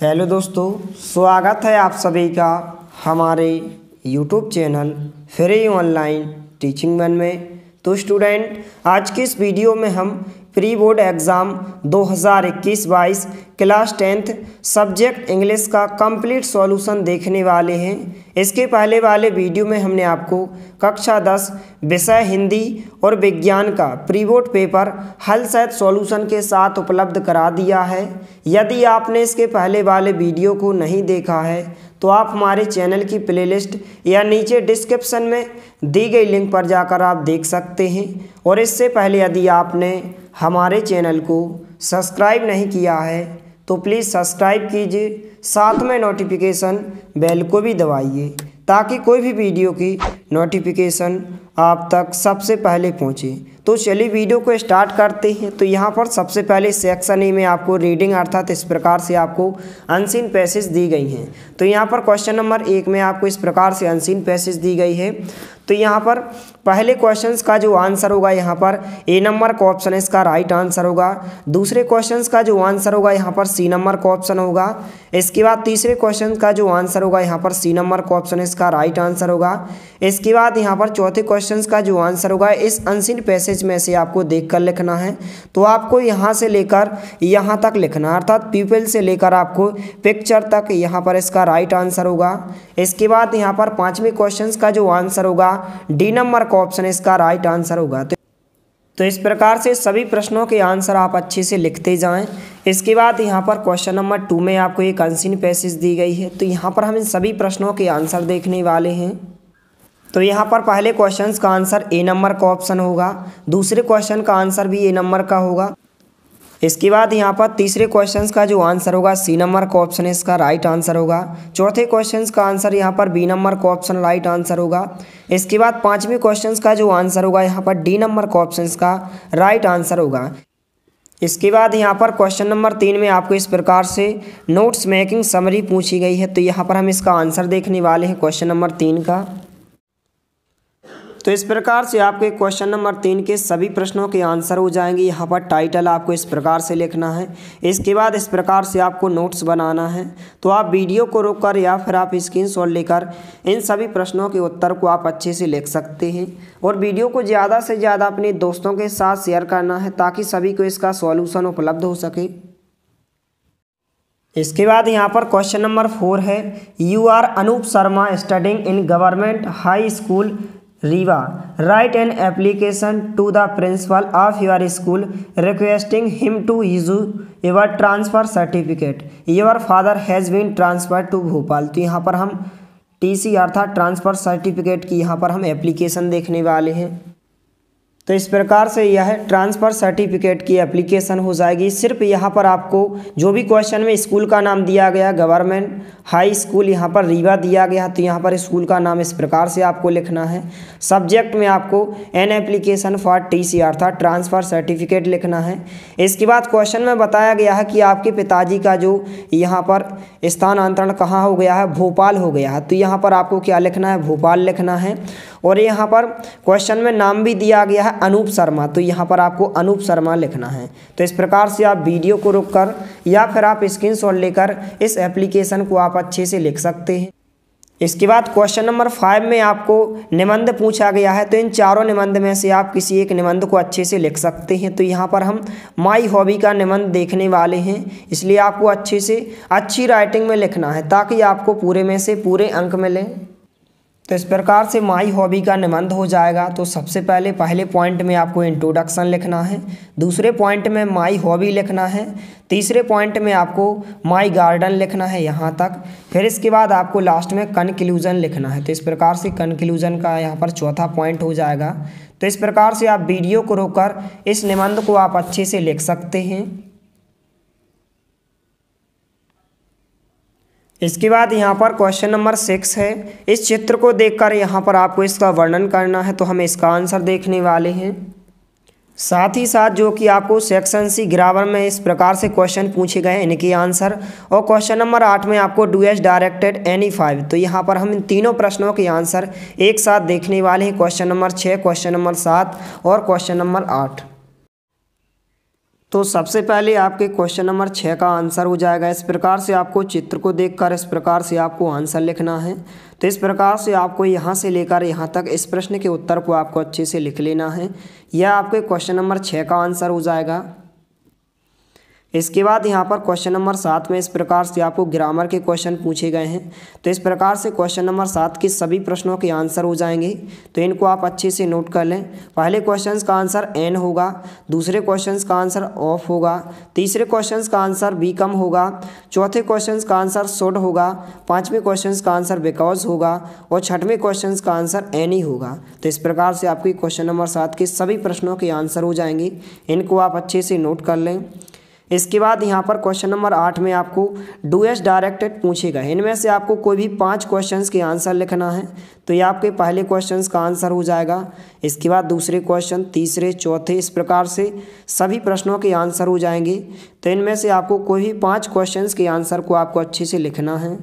Hello दोस्तों, स्वागत है आप सभी का हमारे YouTube channel free online teaching one में। तो स्टूडेंट, आज की इस वीडियो में हम pre board exam 2021-22 class 10th subject English का कंप्लीट सॉल्यूशन देखने वाले हैं। इसके पहले वाले वीडियो में हमने आपको कक्षा 10 विषय हिंदी और विज्ञान का प्री बोर्ड पेपर हल सहित सॉल्यूशन के साथ उपलब्ध करा दिया है। यदि आपने इसके पहले वाले वीडियो को नहीं देखा है तो आप हमारे चैनल की प्लेलिस्ट या नीचे डिस्क्रिप्शन में दी गई लिंक पर जाकर आप देख सकते हैं। और इससे पहले यदि आपने हमारे चैनल को सब्सक्राइब नहीं किया है तो प्लीज़ सब्सक्राइब कीजिए, साथ में नोटिफिकेशन बेल को भी दबाइए ताकि कोई भी वीडियो की नोटिफिकेशन आप तक सबसे पहले पहुंचे। तो चलिए वीडियो को स्टार्ट करते हैं। तो यहाँ पर सबसे पहले सेक्शन ए में आपको रीडिंग अर्थात इस प्रकार से आपको अनसीन पैसेज दी गई हैं। तो यहाँ पर क्वेश्चन नंबर 1 में आपको इस प्रकार से अनसीन पैसेज दी गई है। तो यहाँ पर पहले क्वेश्चंस का जो आंसर होगा, यहाँ पर ए नंबर का ऑप्शन इसका राइट आंसर होगा। दूसरे क्वेश्चंस का जो आंसर होगा यहाँ पर सी नंबर का ऑप्शन होगा। इसके बाद तीसरे क्वेश्चन का जो आंसर होगा यहाँ पर सी नंबर का ऑप्शन इसका राइट आंसर होगा। इसके बाद यहाँ पर चौथे क्वेश्चन का जो आंसर होगा इस अनसीन पैसेज में से आपको देखकर लिखना है। तो आपको यहाँ से लेकर यहाँ तक लिखना है, अर्थात पीपल से लेकर आपको पिक्चर तक, यहाँ पर इसका राइट आंसर होगा। इसके बाद यहाँ पर पाँचवें क्वेश्चन का जो आंसर होगा डी नंबर का ऑप्शन इसका राइट आंसर होगा। तो इस प्रकार से सभी प्रश्नों के आंसर आप अच्छे से लिखते जाएं। इसके बाद यहाँ पर क्वेश्चन नंबर 2 में आपको एक अनसीन पैसेज दी गई है। तो यहाँ पर हम इन सभी प्रश्नों के आंसर देखने वाले हैं। तो यहाँ पर पहले क्वेश्चन का आंसर ए नंबर का ऑप्शन होगा। दूसरे क्वेश्चन का आंसर भी ए नंबर का होगा। इसके बाद यहाँ पर तीसरे क्वेश्चन का जो आंसर होगा सी नंबर का ऑप्शन इसका राइट आंसर होगा। चौथे क्वेश्चन का आंसर यहाँ पर बी नंबर का ऑप्शन राइट आंसर होगा। इसके बाद पांचवें क्वेश्चन का जो आंसर होगा यहाँ पर डी नंबर का ऑप्शन का राइट आंसर होगा। इसके बाद यहाँ पर क्वेश्चन नंबर 3 में आपको इस प्रकार से नोट्स मेकिंग समरी पूछी गई है। तो यहाँ पर हम इसका आंसर देखने वाले हैं क्वेश्चन नंबर 3 का। तो इस प्रकार से आपके क्वेश्चन नंबर 3 के सभी प्रश्नों के आंसर हो जाएंगे। यहाँ पर टाइटल आपको इस प्रकार से लिखना है। इसके बाद इस प्रकार से आपको नोट्स बनाना है। तो आप वीडियो को रोककर या फिर आप स्क्रीनशॉट लेकर इन सभी प्रश्नों के उत्तर को आप अच्छे से लिख सकते हैं। और वीडियो को ज़्यादा से ज़्यादा अपने दोस्तों के साथ शेयर करना है ताकि सभी को इसका सॉल्यूशन उपलब्ध हो सके। इसके बाद यहाँ पर क्वेश्चन नंबर 4 है, you are Anoop Sharma studying in government high school Rewa, write an application to the principal of your school requesting him to issue your transfer certificate, your father has been transfer to Bhopal. तो यहाँ पर हम TC अर्थात transfer certificate की यहाँ पर हम application देखने वाले हैं। तो इस प्रकार से यह ट्रांसफ़र सर्टिफिकेट की एप्लीकेशन हो जाएगी। सिर्फ यहाँ पर आपको जो भी क्वेश्चन में स्कूल का नाम दिया गया, गवर्नमेंट हाई स्कूल यहाँ पर रीवा दिया गया, तो यहाँ पर स्कूल का नाम इस प्रकार से आपको लिखना है। सब्जेक्ट में आपको एन एप्लीकेशन फॉर टीसी अर्थात ट्रांसफ़र सर्टिफिकेट लिखना है। इसके बाद क्वेश्चन में बताया गया है कि आपके पिताजी का जो यहाँ पर स्थानांतरण कहाँ हो गया है, भोपाल हो गया है। तो यहाँ पर आपको क्या लिखना है, भोपाल लिखना है। और यहाँ पर क्वेश्चन में नाम भी दिया गया है अनूप शर्मा, तो यहाँ पर आपको अनूप शर्मा लिखना है। तो इस प्रकार से आप वीडियो को रोककर या फिर आप स्क्रीनशॉट लेकर इस एप्लीकेशन को आप अच्छे से लिख सकते हैं। इसके बाद क्वेश्चन नंबर 5 में आपको निबंध पूछा गया है। तो इन चारों निबंध में से आप किसी एक निबंध को अच्छे से लिख सकते हैं। तो यहाँ पर हम माई हॉबी का निबंध देखने वाले हैं, इसलिए आपको अच्छे से अच्छी राइटिंग में लिखना है ताकि आपको पूरे में से पूरे अंक मिलें। तो इस प्रकार से माई हॉबी का निबंध हो जाएगा। तो सबसे पहले पहले पॉइंट में आपको इंट्रोडक्शन लिखना है, दूसरे पॉइंट में माई हॉबी लिखना है, तीसरे पॉइंट में आपको माई गार्डन लिखना है यहाँ तक। फिर इसके बाद आपको लास्ट में कंक्लूजन लिखना है। तो इस प्रकार से कंक्लूजन का यहाँ पर चौथा पॉइंट हो जाएगा। तो इस प्रकार से आप वीडियो को रोककर इस निबंध को आप अच्छे से लिख सकते हैं। इसके बाद यहाँ पर क्वेश्चन नंबर 6 है, इस चित्र को देखकर यहाँ पर आपको इसका वर्णन करना है। तो हम इसका आंसर देखने वाले हैं। साथ ही साथ जो कि आपको सेक्शन सी ग्रामर में इस प्रकार से क्वेश्चन पूछे गए हैं, इनके आंसर। और क्वेश्चन नंबर 8 में आपको डू एज डायरेक्टेड एनी 5, तो यहाँ पर हम इन तीनों प्रश्नों के आंसर एक साथ देखने वाले हैं। क्वेश्चन नंबर 6, क्वेश्चन नंबर 7 और क्वेश्चन नंबर 8। तो सबसे पहले आपके क्वेश्चन नंबर 6 का आंसर हो जाएगा। इस प्रकार से आपको चित्र को देखकर इस प्रकार से आपको आंसर लिखना है। तो इस प्रकार से आपको यहाँ से लेकर यहाँ तक इस प्रश्न के उत्तर को आपको अच्छे से लिख लेना है। यह आपके क्वेश्चन नंबर 6 का आंसर हो जाएगा। इसके बाद यहाँ पर क्वेश्चन नंबर 7 में इस प्रकार से आपको ग्रामर के क्वेश्चन पूछे गए हैं। तो इस प्रकार से क्वेश्चन नंबर 7 के सभी प्रश्नों के आंसर हो जाएंगे। तो इनको आप अच्छे से नोट कर लें। पहले क्वेश्चंस का आंसर एन होगा, दूसरे क्वेश्चंस का आंसर ऑफ होगा, तीसरे क्वेश्चंस का आंसर बी कम होगा, चौथे क्वेश्चंस का आंसर शुड होगा, पाँचवें क्वेश्चंस का आंसर बिकॉज होगा और छठवें क्वेश्चंस का आंसर एनी होगा। तो इस प्रकार से आपके क्वेश्चन नंबर 7 के सभी प्रश्नों के आंसर हो जाएंगे। इनको आप अच्छे से नोट कर लें। इसके बाद यहाँ पर क्वेश्चन नंबर 8 में आपको डूएस डायरेक्टेड पूछे गए। इनमें से आपको कोई भी 5 क्वेश्चंस के आंसर लिखना है। तो ये आपके पहले क्वेश्चंस का आंसर हो जाएगा। इसके बाद दूसरे क्वेश्चन, तीसरे, चौथे, इस प्रकार से सभी प्रश्नों के आंसर हो जाएंगे। तो इनमें से आपको कोई भी 5 क्वेश्चंस के आंसर को आपको अच्छे से लिखना है।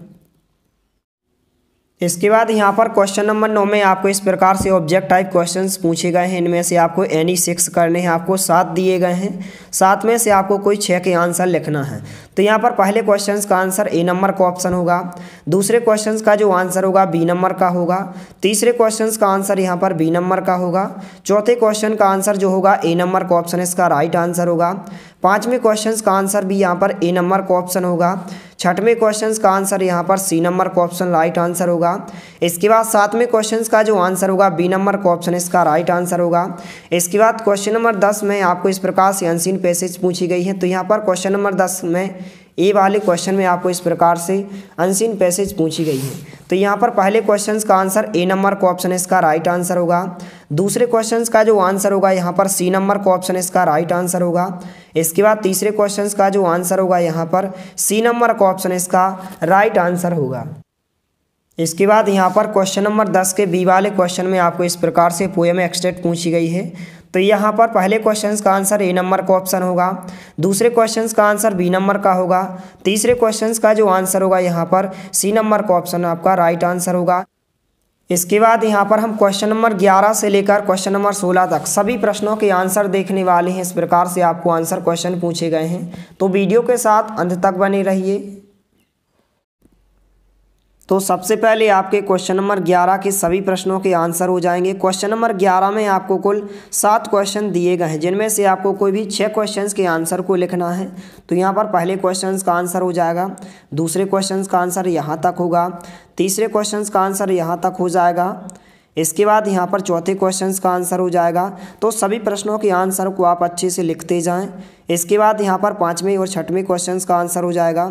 इसके बाद यहाँ पर क्वेश्चन नंबर 9 में आपको इस प्रकार से ऑब्जेक्ट टाइप क्वेश्चंस पूछे गए हैं। इनमें से आपको एनी 6 करने हैं। आपको 7 दिए गए हैं, 7 में से आपको कोई 6 के आंसर लिखना है। तो यहाँ पर पहले क्वेश्चंस का आंसर ए नंबर का ऑप्शन होगा, दूसरे क्वेश्चंस का जो आंसर होगा बी नंबर का होगा, तीसरे क्वेश्चंस का आंसर यहाँ पर बी नंबर का होगा, चौथे क्वेश्चन का आंसर जो होगा ए नंबर का ऑप्शन इसका राइट आंसर होगा, पाँचवें क्वेश्चंस का आंसर भी यहाँ पर ए नंबर का ऑप्शन होगा, छठवें क्वेश्चंस का आंसर यहाँ पर सी नंबर का ऑप्शन राइट आंसर होगा। इसके बाद 7वें क्वेश्चंस का जो आंसर होगा बी नंबर का ऑप्शन इसका राइट आंसर होगा। इसके बाद क्वेश्चन नंबर 10 में आपको इस प्रकार से अनसीन पैसेज पूछी गई है। तो यहाँ पर क्वेश्चन नंबर 10 में ए वाले क्वेश्चन में आपको इस प्रकार से अनसीन पैसेज पूछी गई है। तो यहाँ पर पहले क्वेश्चंस का आंसर ए नंबर का ऑप्शन इसका राइट आंसर होगा, दूसरे क्वेश्चंस का जो आंसर होगा यहाँ पर सी नंबर का ऑप्शन इसका राइट आंसर होगा, इसके बाद तीसरे क्वेश्चंस का जो आंसर होगा यहाँ पर सी नंबर का ऑप्शन इसका राइट आंसर होगा। इसके बाद यहाँ पर क्वेश्चन नंबर 10 के बी वाले क्वेश्चन में आपको इस प्रकार से पोएम एक्सट्रैक्ट पूछी गई है। तो यहाँ पर पहले क्वेश्चंस का आंसर ए नंबर का ऑप्शन होगा, दूसरे क्वेश्चंस का आंसर बी नंबर का होगा, तीसरे क्वेश्चंस का जो आंसर होगा यहाँ पर सी नंबर का ऑप्शन आपका राइट आंसर होगा। इसके बाद यहाँ पर हम क्वेश्चन नंबर 11 से लेकर क्वेश्चन नंबर 16 तक सभी प्रश्नों के आंसर देखने वाले हैं। इस प्रकार से आपको आंसर क्वेश्चन पूछे गए हैं। तो वीडियो के साथ अंत तक बने रहिए। तो सबसे पहले आपके क्वेश्चन नंबर 11 के सभी प्रश्नों के आंसर हो जाएंगे। क्वेश्चन नंबर 11 में आपको कुल 7 क्वेश्चन दिए गए हैं, जिनमें से आपको कोई भी 6 क्वेश्चंस के आंसर को लिखना है। तो यहाँ पर पहले क्वेश्चंस का आंसर हो जाएगा, दूसरे क्वेश्चंस का आंसर यहाँ तक होगा, तीसरे क्वेश्चंस का आंसर यहाँ तक हो जाएगा, इसके बाद यहाँ पर चौथे क्वेश्चंस का आंसर हो जाएगा। तो सभी प्रश्नों के आंसर को आप अच्छे से लिखते जाएं। इसके बाद यहाँ पर 5वें और 6वें क्वेश्चंस का आंसर हो जाएगा,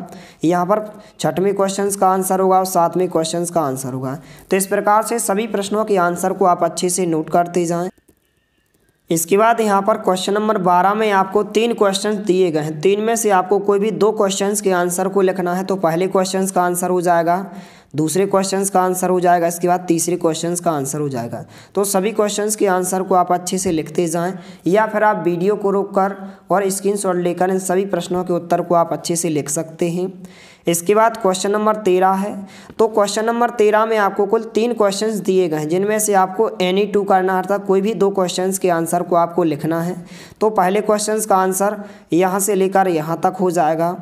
यहाँ पर 6वें क्वेश्चंस का आंसर होगा और 7वें क्वेश्चंस का आंसर होगा। तो इस प्रकार से सभी प्रश्नों के आंसर को आप अच्छे से नोट करते जाएँ। इसके बाद यहाँ पर क्वेश्चन नंबर 12 में आपको 3 क्वेश्चन दिए गए हैं। 3 में से आपको कोई भी 2 क्वेश्चंस के आंसर को लिखना है। तो पहले क्वेश्चंस का आंसर हो जाएगा, दूसरे क्वेश्चंस का आंसर हो जाएगा, इसके बाद तीसरे क्वेश्चंस का आंसर हो जाएगा। तो सभी क्वेश्चंस के आंसर को आप अच्छे से लिखते जाएं, या फिर आप वीडियो को रोककर और स्क्रीनशॉट लेकर इन सभी प्रश्नों के उत्तर को आप अच्छे से लिख सकते हैं। इसके बाद क्वेश्चन नंबर 13 है। तो क्वेश्चन नंबर 13 में आपको कुल 3 क्वेश्चंस दिए गए हैं, जिनमें से आपको एनी 2 करना है, अर्थात कोई भी 2 क्वेश्चंस के आंसर को आपको लिखना है। तो पहले क्वेश्चंस का आंसर यहाँ से लेकर यहाँ तक हो जाएगा,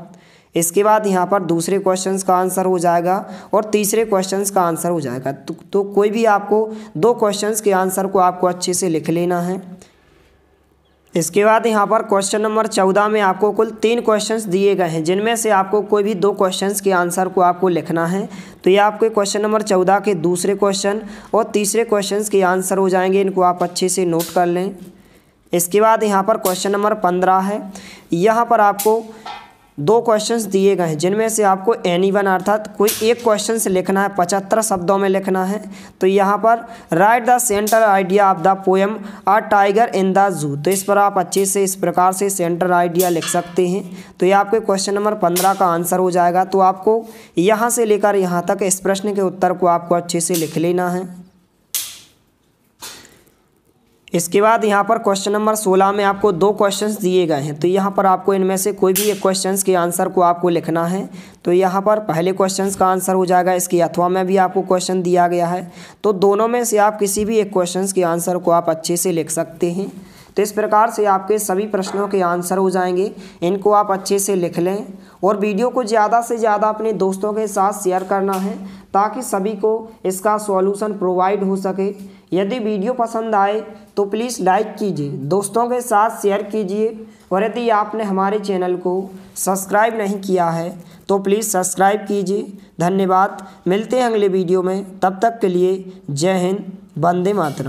इसके बाद यहाँ पर दूसरे क्वेश्चंस का आंसर हो जाएगा और तीसरे क्वेश्चंस का आंसर हो जाएगा। तो कोई भी आपको 2 क्वेश्चंस के आंसर को आपको अच्छे से लिख लेना है। इसके बाद यहाँ पर क्वेश्चन नंबर 14 में आपको कुल 3 क्वेश्चंस दिए गए हैं, जिनमें से आपको कोई भी 2 क्वेश्चंस के आंसर को आपको लिखना है। तो ये आपके क्वेश्चन नंबर 14 के दूसरे क्वेश्चन और तीसरे क्वेश्चंस के आंसर हो जाएंगे। इनको आप अच्छे से नोट कर लें। इसके बाद यहाँ पर क्वेश्चन नंबर 15 है। यहाँ पर आपको 2 क्वेश्चंस दिए गए हैं, जिनमें से आपको एनी 1 अर्थात कोई एक क्वेश्चन से लिखना है, 75 शब्दों में लिखना है। तो यहाँ पर write the centre idea of the poem a tiger in the zoo. तो इस पर आप अच्छे से इस प्रकार से सेंटर आइडिया लिख सकते हैं। तो ये आपके क्वेश्चन नंबर 15 का आंसर हो जाएगा। तो आपको यहाँ से लेकर यहाँ तक इस प्रश्न के उत्तर को आपको अच्छे से लिख लेना है। इसके बाद यहाँ पर क्वेश्चन नंबर 16 में आपको 2 क्वेश्चंस दिए गए हैं। तो यहाँ पर आपको इनमें से कोई भी एक क्वेश्चंस के आंसर को आपको लिखना है। तो यहाँ पर पहले क्वेश्चंस का आंसर हो जाएगा, इसके अथवा में भी आपको क्वेश्चन दिया गया है। तो दोनों में से आप किसी भी एक क्वेश्चंस के आंसर को आप अच्छे से लिख सकते हैं। तो इस प्रकार से आपके सभी प्रश्नों के आंसर हो जाएंगे। इनको आप अच्छे से लिख लें और वीडियो को ज़्यादा से ज़्यादा अपने दोस्तों के साथ शेयर करना है ताकि सभी को इसका सॉल्यूशन प्रोवाइड हो सके। यदि वीडियो पसंद आए तो प्लीज़ लाइक कीजिए, दोस्तों के साथ शेयर कीजिए और यदि आपने हमारे चैनल को सब्सक्राइब नहीं किया है तो प्लीज़ सब्सक्राइब कीजिए। धन्यवाद, मिलते हैं अगले वीडियो में, तब तक के लिए जय हिंद, वंदे मातरम।